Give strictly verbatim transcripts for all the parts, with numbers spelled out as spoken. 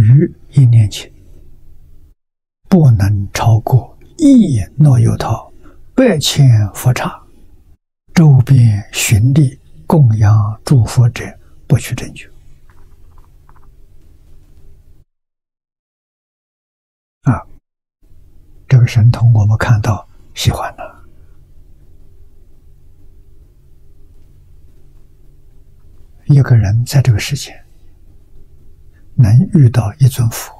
于一念起，不能超过一诺由他百千佛刹，周边巡礼供养诸佛者，不取正觉。啊，这个神通我们看到喜欢了。 一个人在这个世界能遇到一尊佛、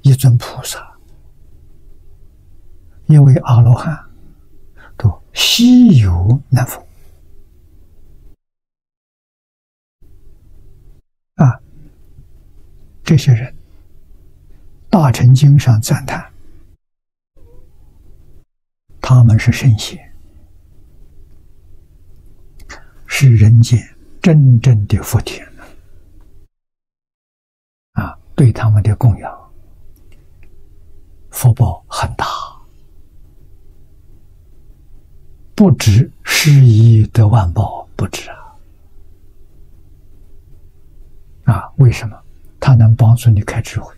一尊菩萨、一位阿罗汉，都稀有难逢啊！这些人，《大乘经》上赞叹，他们是圣贤。 是人间真正的福田啊！对他们的供养，福报很大，不止失一得万报，不止啊！啊，为什么？他能帮助你开智慧，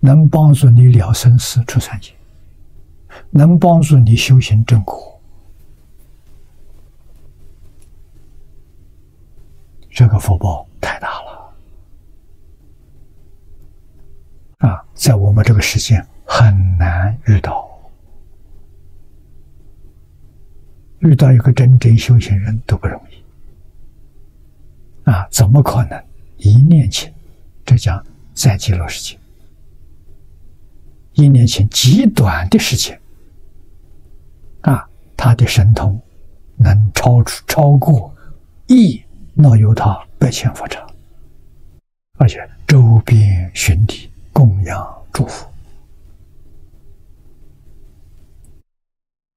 能帮助你了生死出三界，能帮助你修行正果。 这个福报太大了啊，在我们这个世界很难遇到，遇到一个真正修行人都不容易啊！怎么可能一念情？这讲在极乐世界，一念情极短的时间啊，他的神通能超出超过亿。 那由他百千佛刹，而且周边巡礼供养诸佛，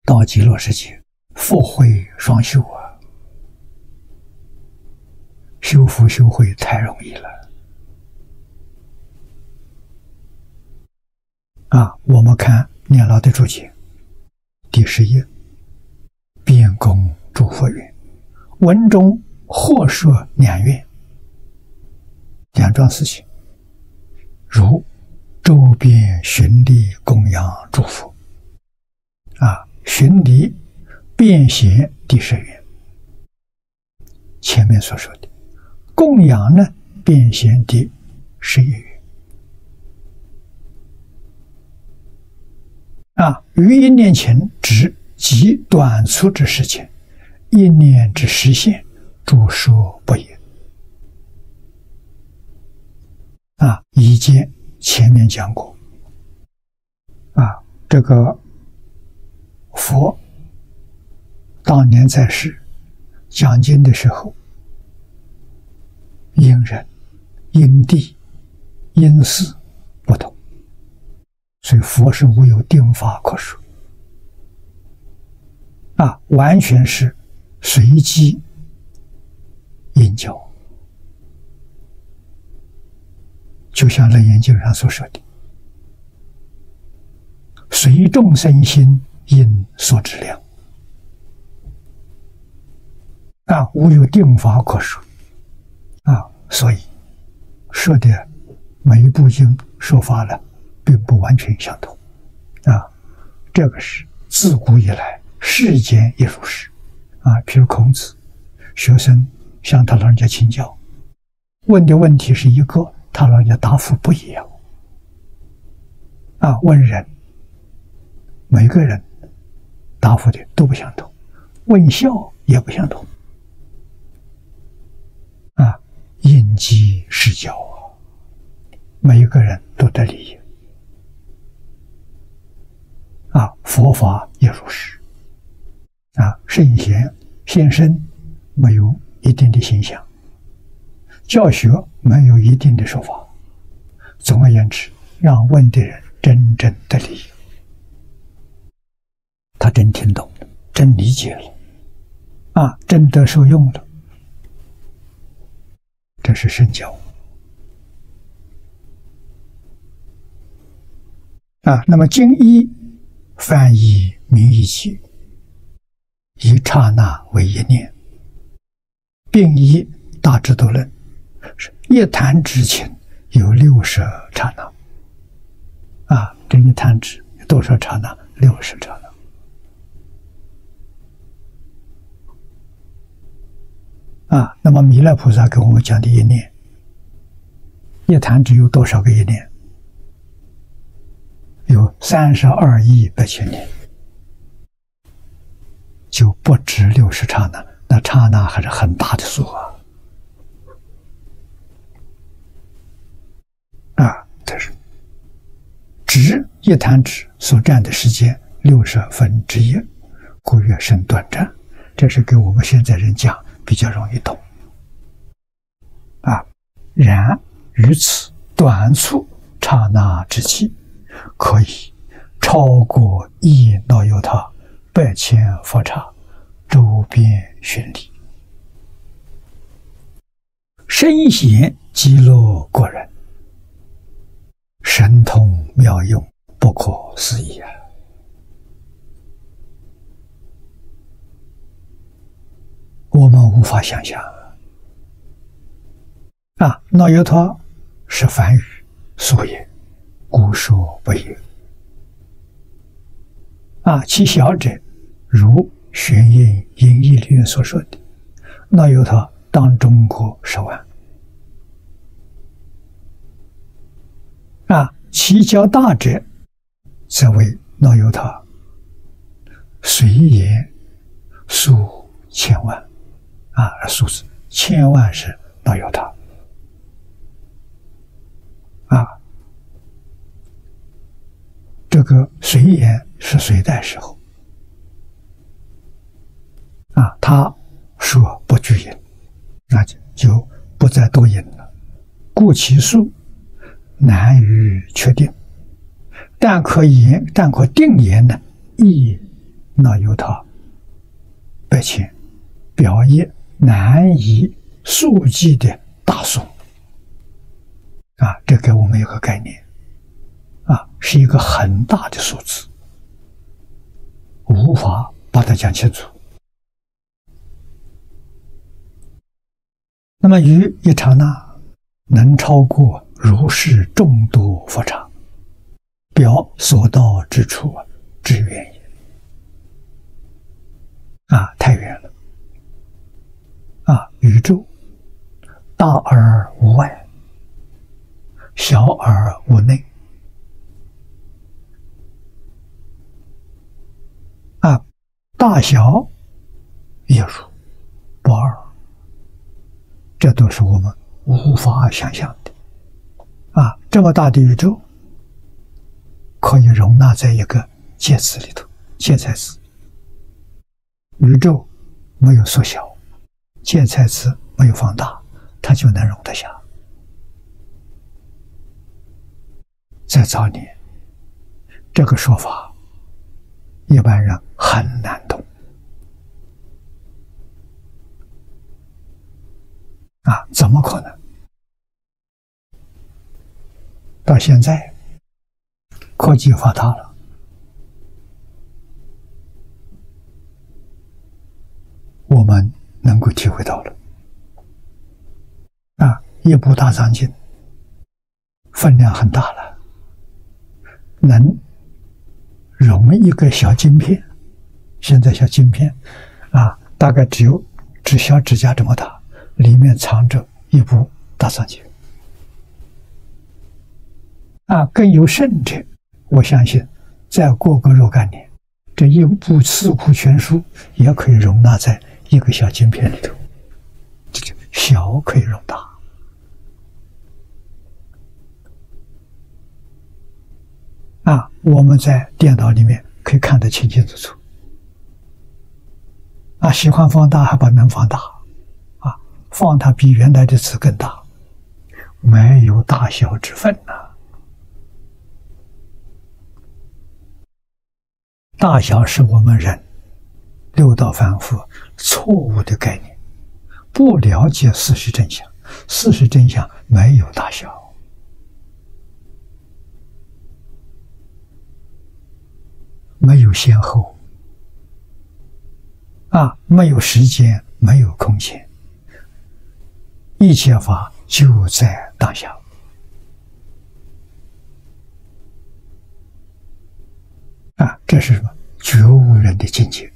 到极乐世界福慧双修啊，修福修慧太容易了啊！我们看念老的注解第十页，遍供诸佛云，文中。 或说两愿，两桩事情，如周边巡礼供养诸佛，啊，巡礼遍行第十愿。前面所说的供养呢，遍行第十一愿。啊，于一念前指极短促之事情，一念之实现。 诸说不也啊！以前前面讲过啊，这个佛当年在世讲经的时候，因人、因地、因事不同，所以佛是无有定法可说啊，完全是随机。 因教，就像《楞严经》上所说的：“随众生心，因所知量。”啊，无有定法可说。啊，所以说的每一部经说法呢，并不完全相同。啊，这个是自古以来世间也如是。啊，譬如孔子学生。 向他老人家请教，问的问题是一个，他老人家答复不一样。啊，问人，每个人答复的都不相同，问孝也不相同。啊，因机施教啊，每一个人都得利益。啊，佛法也如是。啊，圣贤现身没有。 一定的形象，教学没有一定的说法。总而言之，让问的人真正的理解，他真听懂了，真理解了，啊，真得受用了。这是圣教啊。那么经一翻译名一起，一刹那为一念。 并以大智度论是一弹指情有六十刹那啊，这一弹指有多少刹那？六十刹那。啊，那么弥勒菩萨给我们讲的一念，一弹指有多少个一念？有三十二亿百千年，就不止六十刹那，那刹那还是很大的数啊！啊，这是指一弹指所占的时间六十分之一，故曰甚短暂。这是给我们现在人讲。 比较容易懂，啊！然于此短促刹那之际，可以超过一那由他百千佛刹周边巡礼，身显极乐国人，神通妙用，不可思议啊！ 我们无法想象啊！那由他是梵语，所也，故说不也。啊，其小者，如玄印音义里面所说的，那由他当中国十万。啊，其较大者，则为那由他随言数千万。 啊，而数字千万是那由他啊，这个随言是隋代时候啊，他说不具言，那就就不再多言了。故其数难于确定，但可言，但可定言呢，亦那由他百千表一。 难以数计的大数啊，这给我们一个概念啊，是一个很大的数字，无法把它讲清楚。那么，于一刹那能超过如是众多佛刹，表所到之处啊，至远也啊，太远了。 啊，宇宙大而无外，小而无内。啊，大小也如不二，这都是我们无法想象的。啊，这么大的宇宙可以容纳在一个介词里头，介在词。宇宙没有缩小。 介在词没有放大，它就能容得下。在早年，这个说法一般人很难懂啊，怎么可能？到现在，科技发达了。 能够体会到了啊，一部大藏经分量很大了，能容一个小晶片。现在小晶片啊，大概只有指小指甲这么大，里面藏着一部大藏经啊。更有甚者，我相信再过个若干年，这一部四库全书也可以容纳在。 一个小晶片里头，这个小可以容大啊！我们在电脑里面可以看得清清楚楚啊！喜欢放大还把能放大啊，放大比原来的词更大，没有大小之分呐、啊。大小是我们人。 六道凡夫错误的概念，不了解事实真相。事实真相没有大小没有先后啊，没有时间，没有空间，一切法就在当下。啊，这是什么？觉悟人的境界。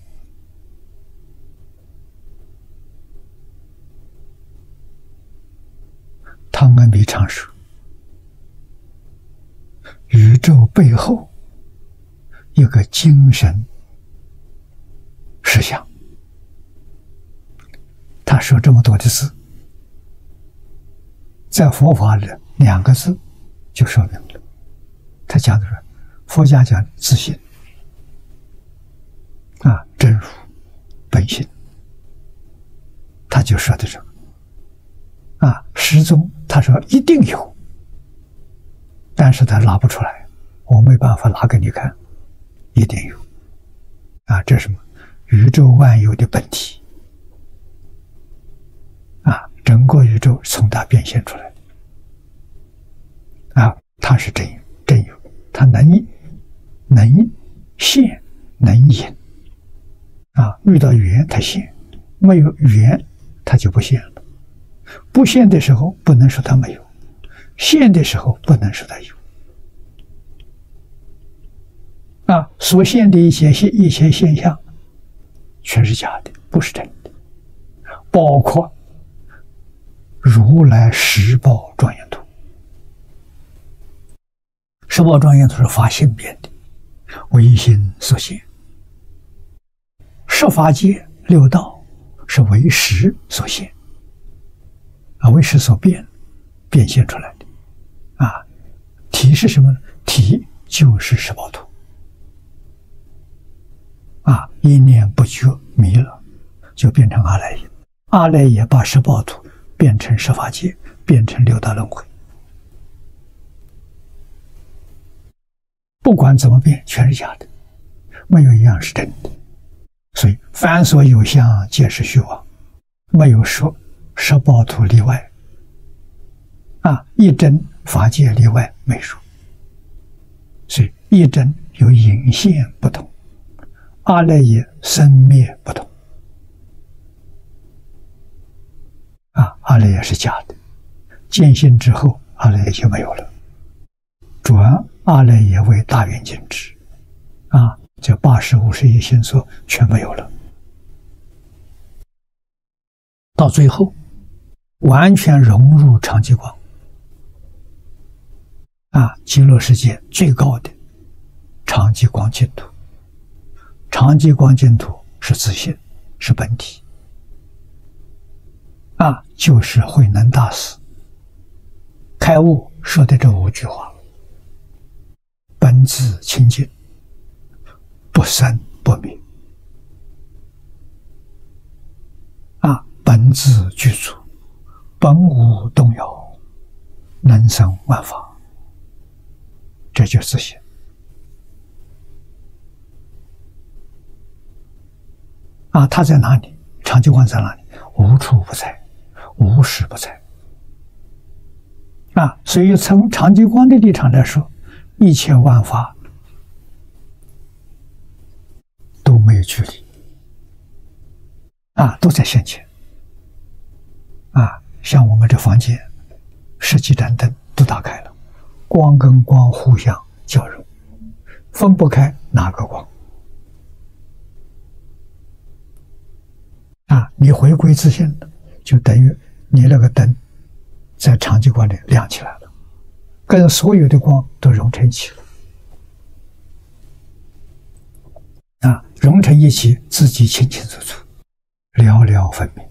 汤恩比常说：“宇宙背后有个精神实相。”他说这么多的字，在佛法里两个字就说明了。他讲的是佛家讲自信啊，真如本性，他就说的这个。啊，始终他说一定有，但是他拿不出来，我没办法拿给你看，一定有。啊，这是什么？宇宙万有的本体。啊，整个宇宙从它变现出来的。啊，它是真有，真有，它能能现能演。啊，遇到缘它现，没有缘它就不现了。不现的时候不能说它没有，现的时候不能说它有。啊，所现的一些一些现象全是假的，不是真的，包括如来十报庄严图。十报庄严图是法性变的，唯心所现。十法界六道是唯识所现，啊，为识所变，变现出来的。啊，体是什么呢？体就是十报图。啊，一念不觉迷了，就变成阿赖耶。阿赖耶把十报图变成十法界，变成六道轮回。不管怎么变，全是假的，没有一样是真的。所以，凡所有相，皆是虚妄，没有说。十报图例外，啊，一真法界例外没说，所以一真有隐现不同，阿赖耶生灭不同，啊，阿赖耶是假的，见性之后阿赖耶就没有了，转阿赖耶为大圆镜智，啊，这八十五十一心所全没有了，到最后。完全融入常寂光，啊，极乐世界最高的常寂光净土。常寂光净土是自性，是本体，啊，就是慧能大师开悟说的这五句话：本自清净，不生不灭，啊，本自具足。本无动摇，能生万法，这就是自性。啊，它在哪里？常寂光在哪里？无处不在，无时不在。啊，所以从常寂光的立场来说，一切万法都没有距离，啊，都在现前，啊。像我们这房间十几盏灯都打开了，光跟光互相交融，分不开哪个光。啊，你回归自性了，就等于你那个灯在常寂光里亮起来了，跟所有的光都融成一起了。啊，融成一起，自己清清楚楚，寥寥分明。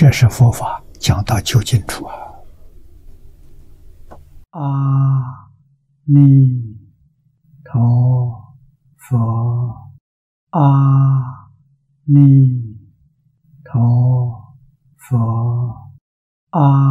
这是佛法讲到究竟处啊！阿弥陀佛，阿弥陀佛，阿。